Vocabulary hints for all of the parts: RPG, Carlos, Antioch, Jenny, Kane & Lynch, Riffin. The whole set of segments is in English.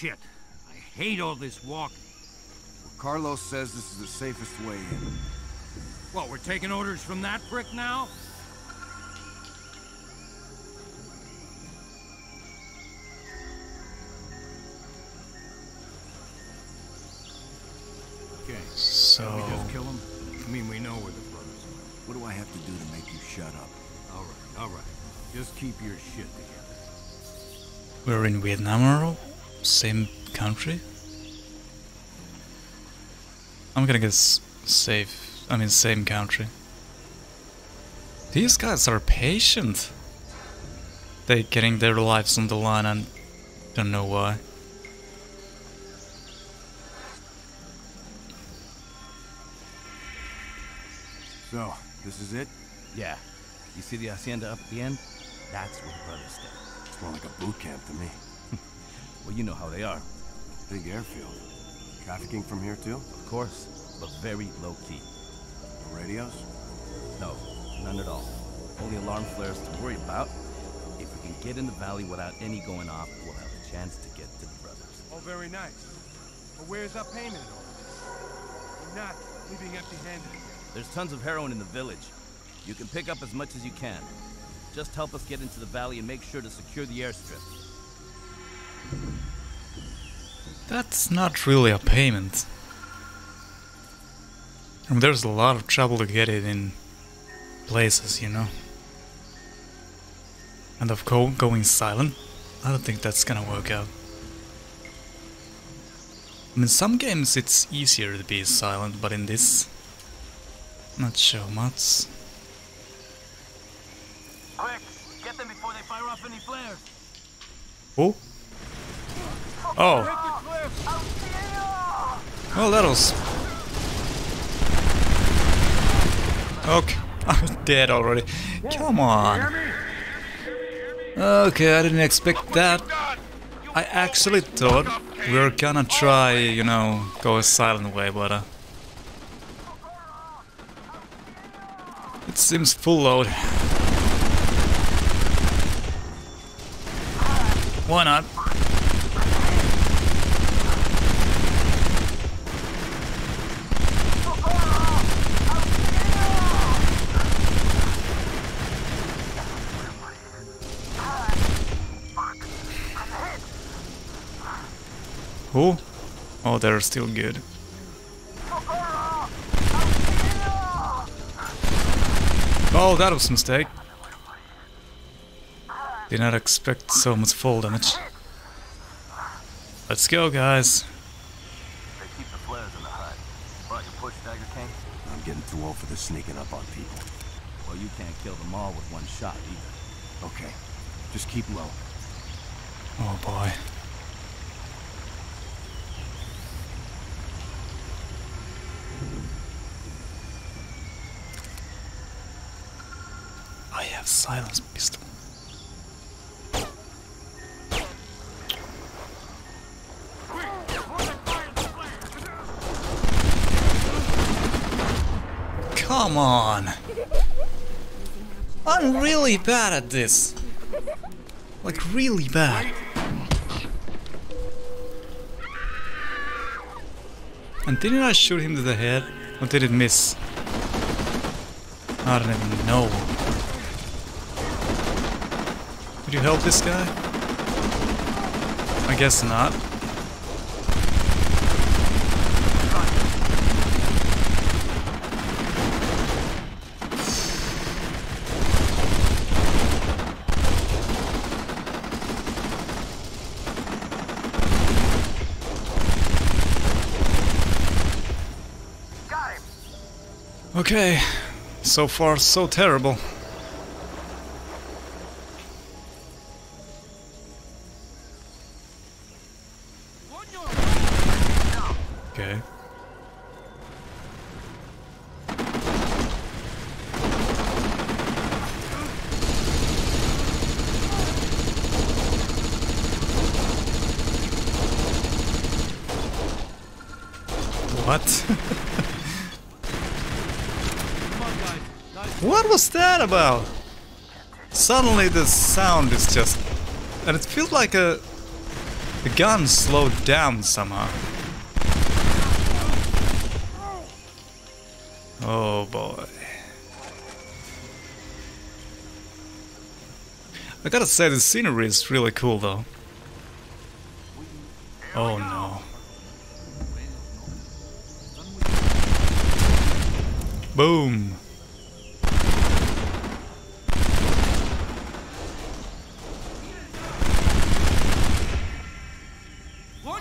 shit. I hate all this walking. Well, Carlos says this is the safest way in. What, we're taking orders from that prick now? Okay. So... Can we just kill him? I mean, we know we're the brothers. What do I have to do to make you shut up? Alright. Just keep your shit together. We're in Vietnam or same country? I'm gonna guess safe. I mean, same country. These guys are patient. They're getting their lives on the line and don't know why. So, this is it? Yeah. You see the hacienda up at the end? That's where the brothers stay. It's more like a boot camp to me. Well, you know how they are. Big airfield. Trafficking from here, too? Of course, but very low-key. No radios? No, none at all. Only alarm flares to worry about. If we can get in the valley without any going off, we'll have a chance to get to the brothers. Oh, very nice. But where's our payment in all this? We're not leaving empty-handed. There's tons of heroin in the village. You can pick up as much as you can. Just help us get into the valley and make sure to secure the airstrip. That's not really a payment. I mean, there's a lot of trouble to get it in places, you know. And of course, going silent, I don't think that's gonna work out. I mean, some games it's easier to be silent, but in this... Not sure much. Quick, get them before they fire off any flares. Who? Oh. Oh, that was. Okay, I'm dead already. Come on. Okay, I didn't expect that. I actually thought we were gonna try, you know, go a silent way, but. It seems full load. Why not? Who? Oh, they're still good. Oh, that was a mistake. Did not expect so much fall damage. Let's go, guys. They keep the flares in the hut. Brought your push dagger, Kane? I'm getting too old for this sneaking up on people. Well, you can't kill them all with one shot either. Okay, just keep low. Oh boy. Silence pistol. Come on! I'm really bad at this. Like, really bad. And didn't I shoot him to the head? Or did it miss? I don't even know. Could you help this guy? I guess not. Got him. Okay, so far so terrible. What? What was that about? Suddenly the sound is just... And it feels like a... The gun slowed down somehow. Oh boy. I gotta say, the scenery is really cool though. Oh no. Boom!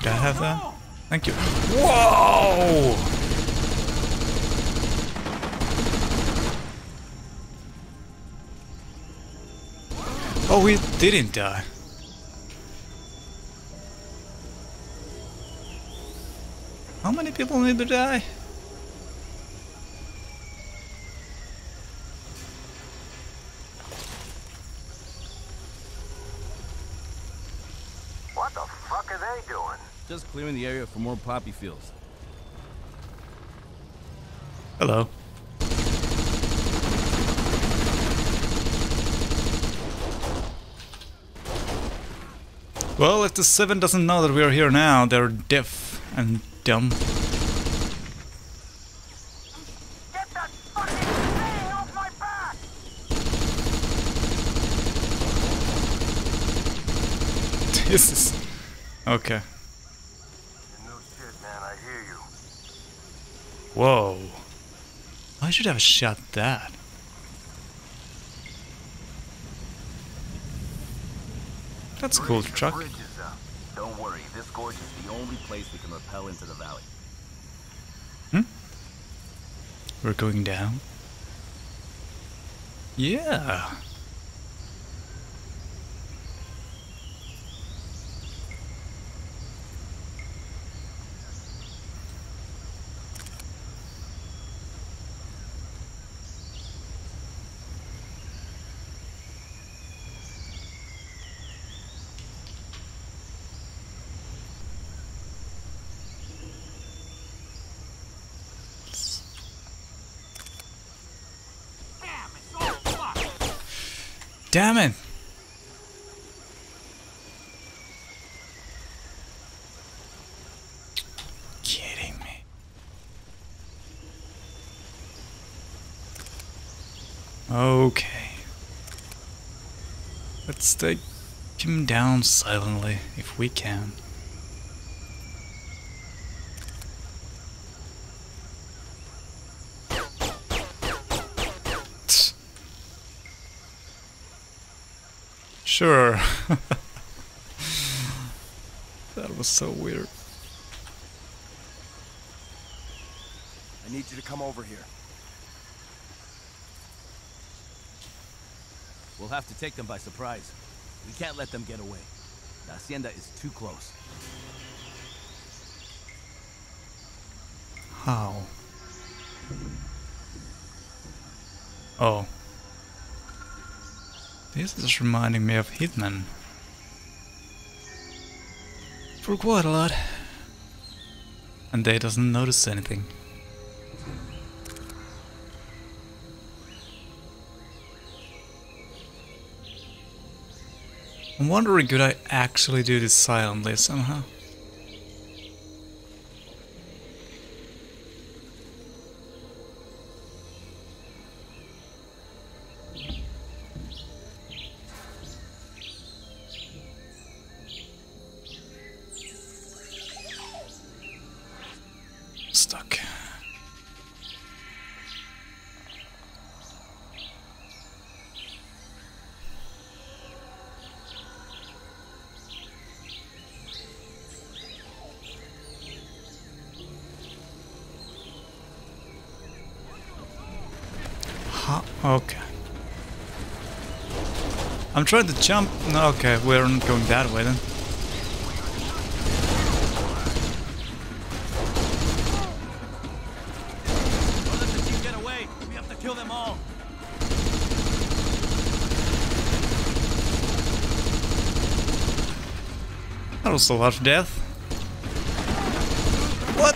Can I have that? Thank you. Whoa! Oh, he didn't die. How many people need to die? What the fuck are they doing? Just clearing the area for more poppy fields. Hello. Well, if the Seven doesn't know that we are here now, they're deaf and dumb. Get that fucking thing off my back! This is... okay. No shit, man, I hear you. Whoa. I should have shot that. That's a cool truck. Don't worry, this gorge is the only place we can rappel into the valley. Hmm? We're going down? Yeah. Damn it! Kidding me. Okay. Let's take him down silently, if we can. Sure. That was so weird. I need you to come over here. We'll have to take them by surprise. We can't let them get away. The hacienda is too close. How? Oh. This is reminding me of Hitman. For quite a lot. And they doesn't notice anything. I'm wondering, could I actually do this silently somehow? Okay. I'm trying to jump. No, okay, we're not going that way then. Don't let the team get away. We have to kill them all. That was a lot of death. What?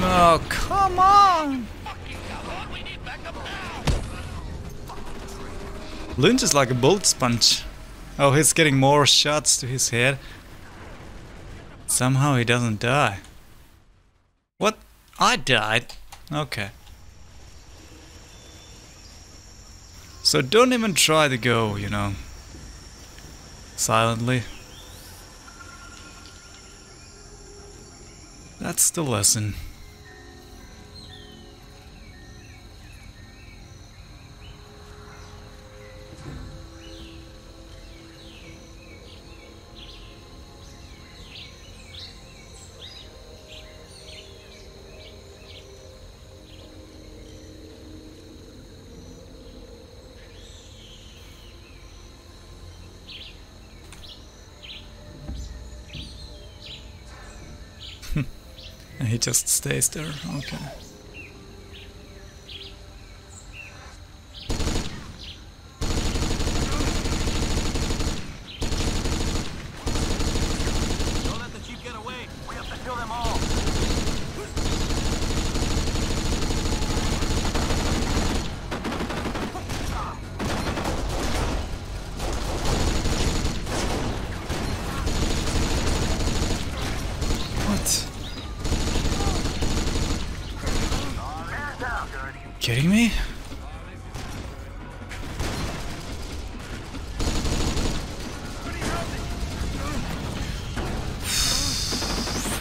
No, come on! Lynch is like a bullet sponge. Oh, he's getting more shots to his head. Somehow he doesn't die. What? I died? Okay. So don't even try to go, you know, silently. That's the lesson. He just stays there, okay. Don't let the sheep get away. We have to kill them all. What? Kidding me?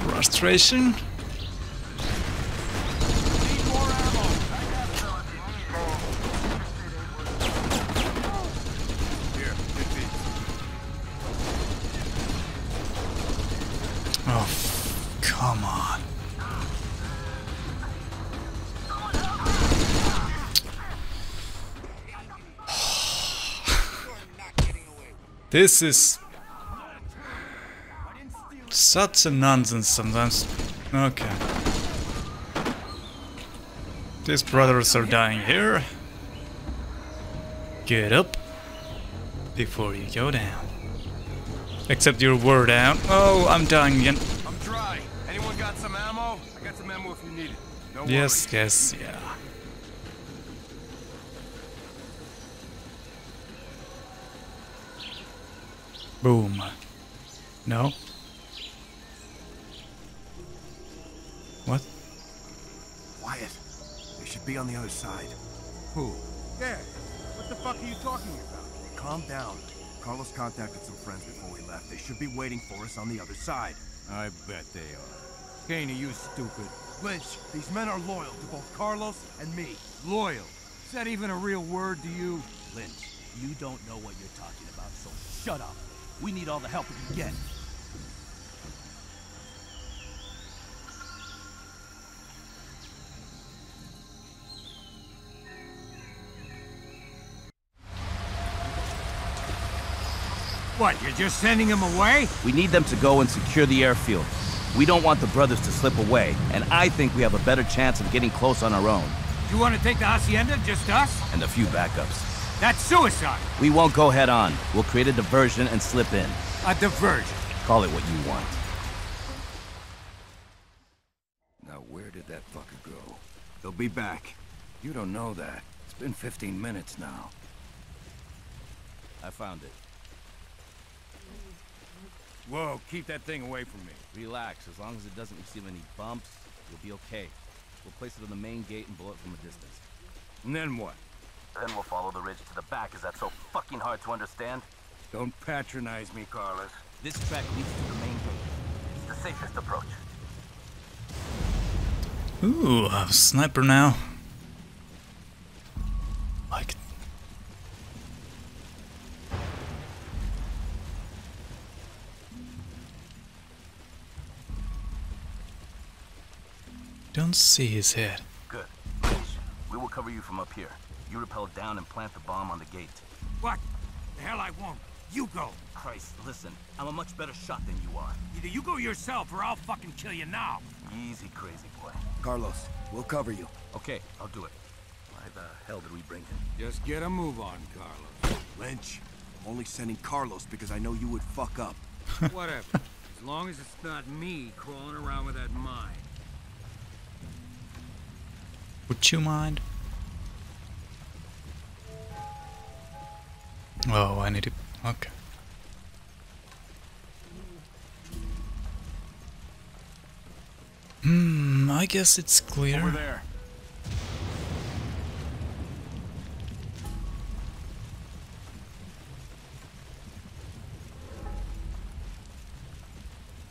Frustration? This is such a nonsense sometimes. Okay. These brothers are dying here. Get up before you go down. Except your word out. Oh, I'm dying again. I'm dry. Anyone got some ammo? I got some ammo if you need it. No worries. Yes, yes, yeah. Boom. No? What? Wyatt, they should be on the other side. Who? Dad, what the fuck are you talking about? Calm down. Carlos contacted some friends before we left. They should be waiting for us on the other side. I bet they are. Kane, you stupid. Lynch, these men are loyal to both Carlos and me. Loyal? Is that even a real word to you? Lynch, you don't know what you're talking about, so shut up. We need all the help we can get. What, you're just sending them away? We need them to go and secure the airfield. We don't want the brothers to slip away, and I think we have a better chance of getting close on our own. You want to take the hacienda, just us? And a few backups. That's suicide! We won't go head on. We'll create a diversion and slip in. A diversion? Call it what you want. Now where did that fucker go? They'll be back. You don't know that. It's been 15 minutes now. I found it. Whoa, keep that thing away from me. Relax. As long as it doesn't receive any bumps, you'll be okay. We'll place it on the main gate and blow it from a distance. And then what? Then we'll follow the ridge to the back. Is that so fucking hard to understand? Don't patronize me, Carlos. This track leads to the main gate. It's the safest approach. Ooh, I'm a sniper now. Like it. Don't see his head. Good. We will cover you from up here. You rappel down and plant the bomb on the gate. What? The hell I won't. You go. Christ, listen. I'm a much better shot than you are. Either you go yourself or I'll fucking kill you now. Easy, crazy boy. Carlos, we'll cover you. Okay, I'll do it. Why the hell did we bring him? Just get a move on, Carlos. Lynch, I'm only sending Carlos because I know you would fuck up. Whatever. As long as it's not me crawling around with that mine. Would you mind? Oh, I need to... okay. I guess it's clear. Over there.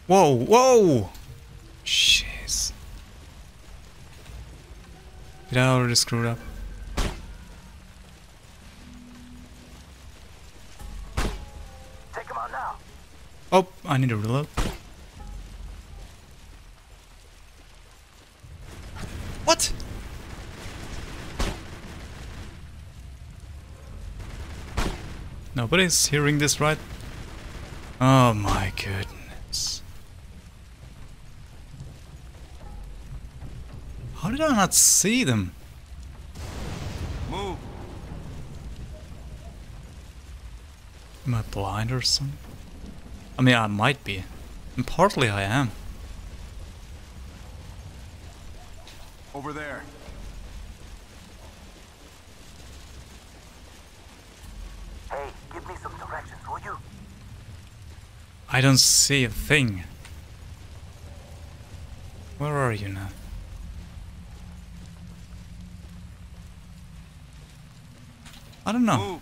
Whoa, whoa! Jeez. Did I already screw up? Take him out now. Oh, I need to reload. What? Nobody's hearing this, right? Oh my goodness. How did I not see them? Move. Am I blind or something? I mean, I might be. And partly I am. Over there. Hey, give me some directions, will you? I don't see a thing. Where are you now? I don't know. Move.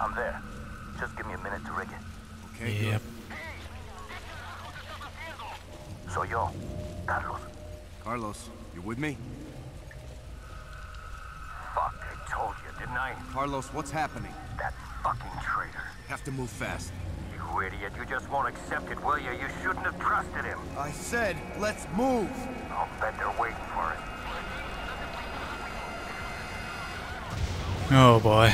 I'm there. Just give me a minute to rig it. Okay. Yep. Soy yo, Carlos. Carlos, you with me? Fuck, I told you, didn't I? Carlos, what's happening? That fucking traitor. You have to move fast. You idiot, you just won't accept it, will you? You shouldn't have trusted him. I said, let's move. I'll bet they're waiting for it. Oh boy.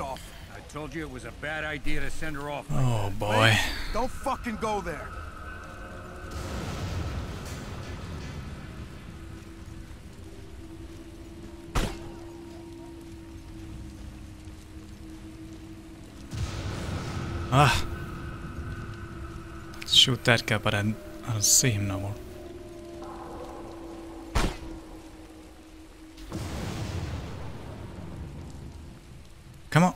Off. I told you it was a bad idea to send her off. Oh boy. Wait, don't fucking go there. Ah. Shoot that guy, but I don't see him no more. Come on.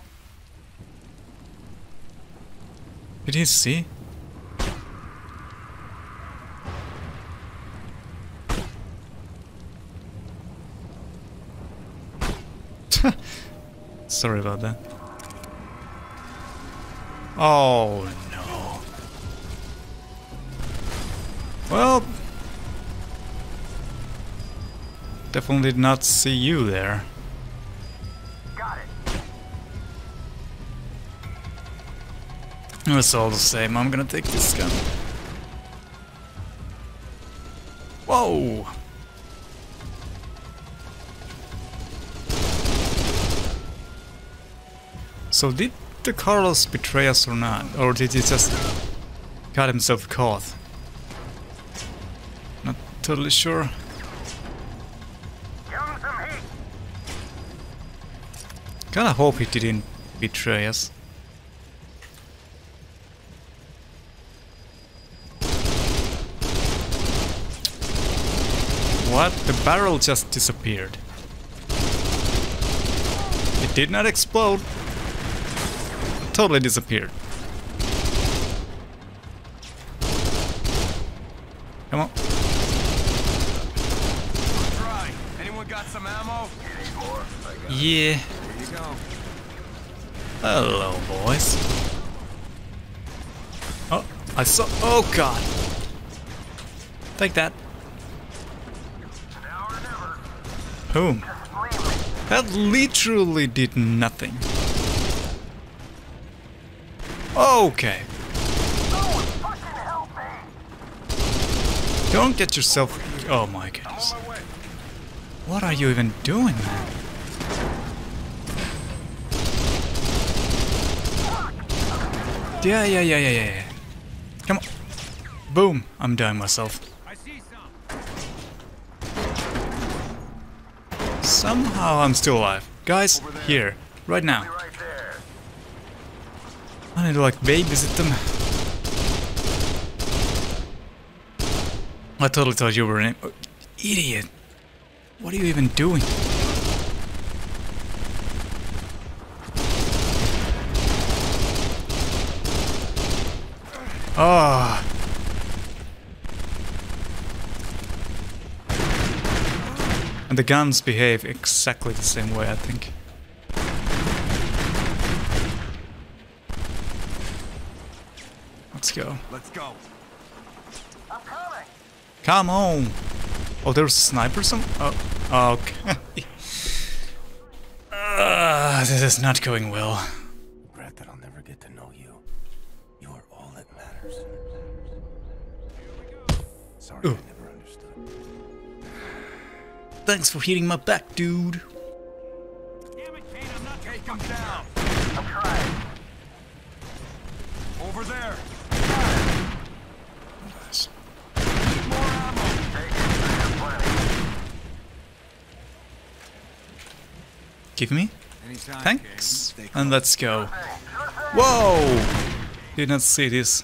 Did he see? Sorry about that. Oh no. Well, definitely did not see you there. It's all the same, I'm gonna take this gun. Whoa! So did the Carlos betray us or not? Or did he just got himself caught? Not totally sure. Kinda hope he didn't betray us. What? The barrel just disappeared. It did not explode. It totally disappeared. Come on. Anyone got some ammo? Yeah. Here you go. Hello, boys. Oh, I saw. Oh God. Take that. Boom. That literally did nothing. Okay. Don't get yourself... Oh my goodness. What are you even doing, man? Yeah. Come on. Boom. I'm dying myself. Somehow I'm still alive. Guys, here. Right now. I need to like babysit them. I totally thought you were an idiot. What are you even doing? Ah. Oh. And the guns behave exactly the same way, I think. Let's go. Let's go. I'm coming. Come on. Oh, there's a sniper somewhere? Oh, okay. This is not going well. Regret that I'll never get to know you. You are all that matters. Here we go. Sorry, ooh. I never understood. Thanks for hitting my back, dude. Damn it, Kane, I'm not taking him down. I'm trying. Over there. Nice. More ammo. Give me. Anytime, thanks. Kane, and let's go. Whoa! Did not see this.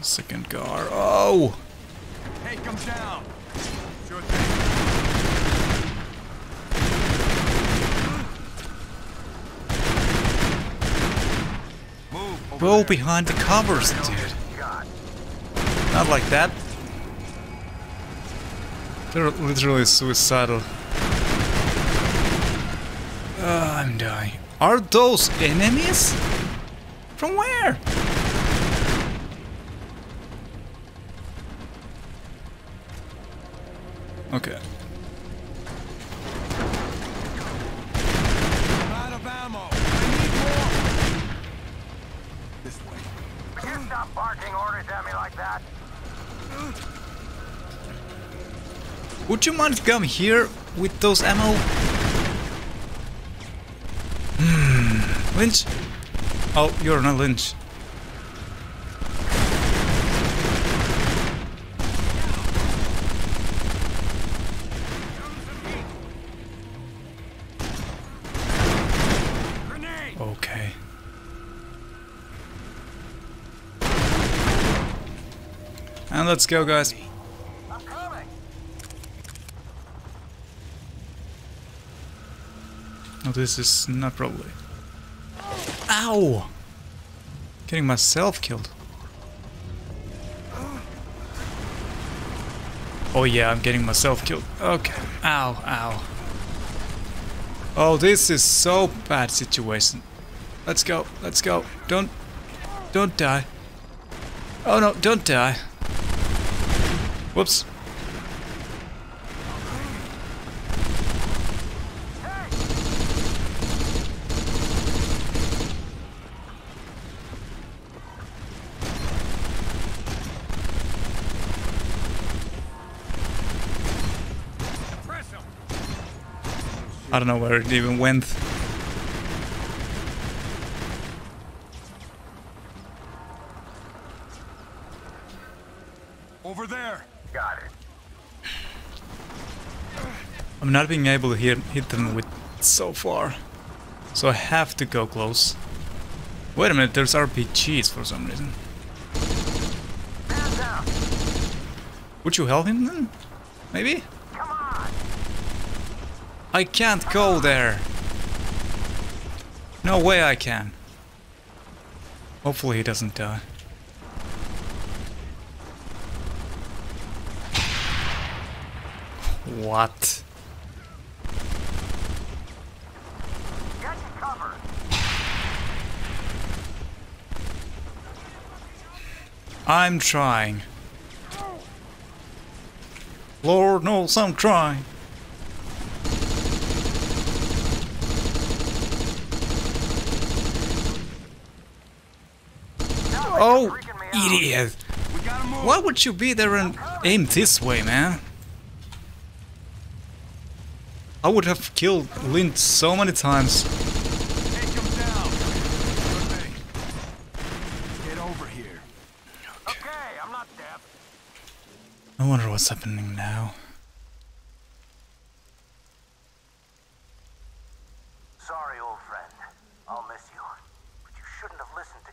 Second car. Oh! Hey, come down. Sure thing. Move. Go behind the covers, dude. Not like that. They're literally suicidal. I'm dying. Are those enemies? From where? Okay. Out of ammo. I need more. This way. Can you stop barking orders at me like that? Would you mind coming here with those ammo? Hmm. Lynch? Oh, you're not Lynch. Okay. And let's go, guys. I'm coming. Oh, this is not probably. Ow! Getting myself killed. Oh yeah, I'm getting myself killed. Okay. Ow, ow. Oh, this is so bad situation. Let's go, let's go. Don't die. Oh no, don't die. Whoops. I don't know where it even went. Over there. Got it. I'm not being able to hit them with so far. So I have to go close. Wait a minute, there's RPGs for some reason. Would you help him then? Maybe? I can't go there. No way I can. Hopefully he doesn't die. What? Get cover. I'm trying. Lord knows I'm trying. Oh, idiot! Why would you be there and aim this way, man? I would have killed Lynch so many times. Take him down. Okay. Get over here. Okay, I'm not deaf. I wonder what's happening now. Sorry, old friend. I'll miss you. But you shouldn't have listened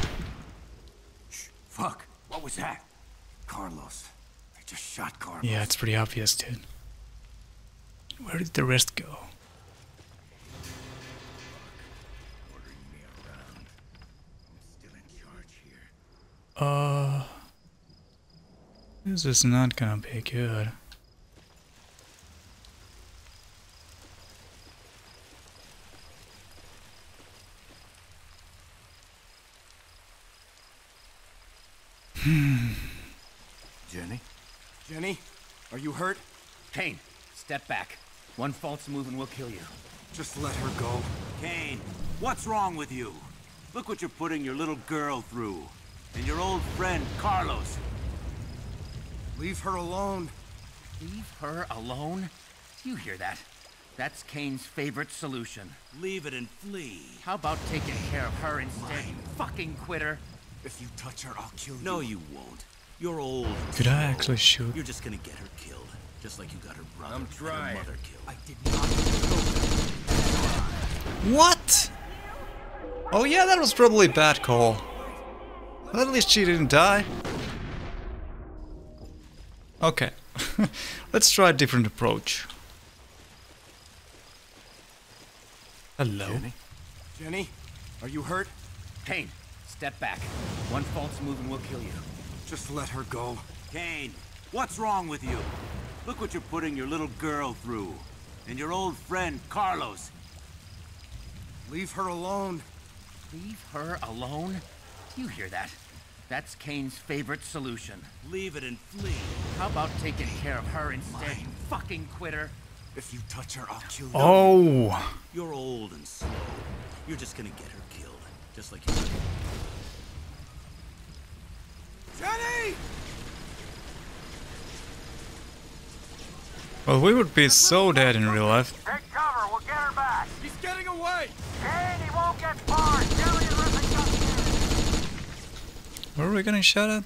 to Kane. Shh, fuck. What was that? Carlos. They just shot Carlos. Yeah, it's pretty obvious, dude. Where did the rest go? Ordering me around. I'm still in charge here. This is not gonna be good. Jenny? Jenny? Are you hurt? Kane, step back. One false move and we'll kill you. Just let her go. Kane, what's wrong with you? Look what you're putting your little girl through. And your old friend, Carlos. Leave her alone. Leave her alone? Do you hear that? That's Kane's favorite solution. Leave it and flee. How about taking care of her instead, you fucking quitter? If you touch her, I'll kill you. No, you won't. You're old. Could I actually shoot? You're just gonna get her killed. Just like you got her brother and her mother killed. I did not kill her. What? Oh yeah, that was probably a bad call. But at least she didn't die. Okay. Let's try a different approach. Hello. Jenny? Are you hurt? Kane. Step back. One false move and we'll kill you. Just let her go. Kane, what's wrong with you? Look what you're putting your little girl through. And your old friend, Carlos. Leave her alone. Leave her alone? Do you hear that? That's Kane's favorite solution. Leave it and flee. How about taking care of her instead, you fucking quitter? If you touch her, I'll kill you. Oh! You're old and slow. You're just gonna get her killed. Just like you did. Jenny! Well, we would be so dead in real life. Take cover, we'll get her back. He's getting away. Jenny won't get far. Jenny and Riffin got here. Where are we getting shot at?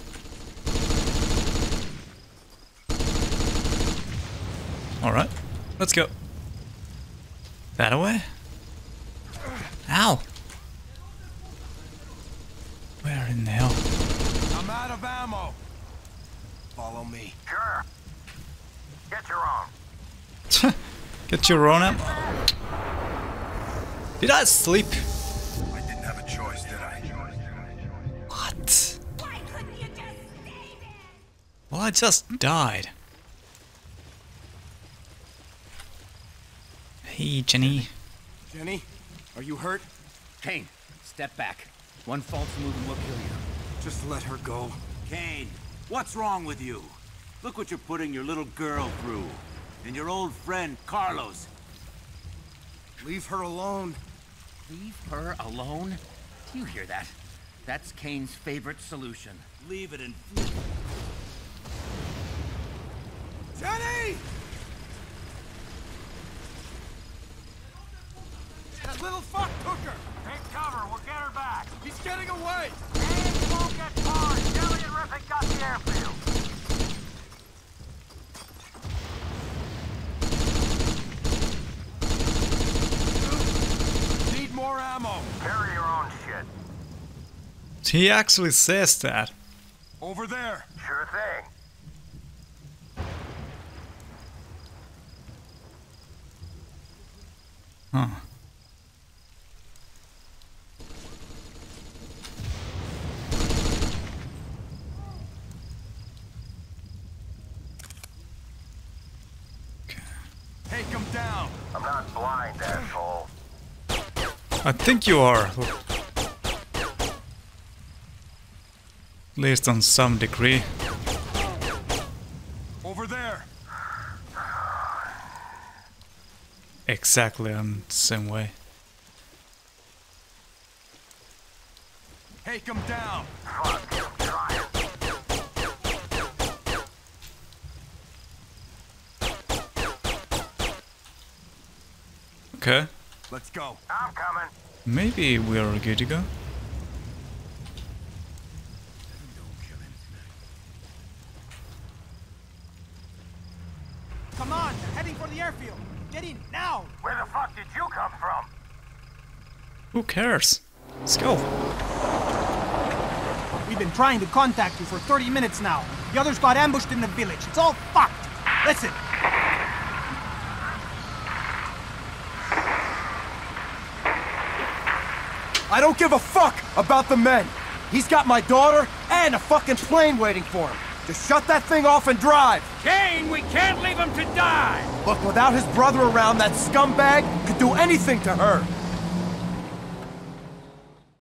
All right, let's go. That away? Ow! Where in the hell? I'm out of ammo. Follow me. Sure. Get your own. Get your own ammo. Did I sleep? I didn't have a choice, did I? What? Why couldn't you just stay there? Well, I just died. Hey, Jenny. Jenny, are you hurt? Kane, step back. One false move and we'll kill you. Just let her go. Kane, what's wrong with you? Look what you're putting your little girl through. And your old friend, Carlos. Leave her alone. Leave her alone? Do you hear that? That's Kane's favorite solution. Leave it and flee. Jenny! That little fuck took her! Take cover, we'll get her back! He's getting away! And he won't get far! Jelly and Riffin got the airfield! Need more ammo! Carry your own shit. He actually says that. Over there! Sure thing. Huh. I'm not blind, asshole. I think you are. At least on some degree. Over there. Exactly, I'm the same way. Take him down. Okay. Let's go. I'm coming. Maybe we are good to go. Come on, heading for the airfield. Get in now. Where the fuck did you come from? Who cares? Let's go. We've been trying to contact you for 30 minutes now. The others got ambushed in the village. It's all fucked. Listen. I don't give a fuck about the men. He's got my daughter and a fucking plane waiting for him. Just shut that thing off and drive. Kane, we can't leave him to die. Look, without his brother around, that scumbag could do anything to her.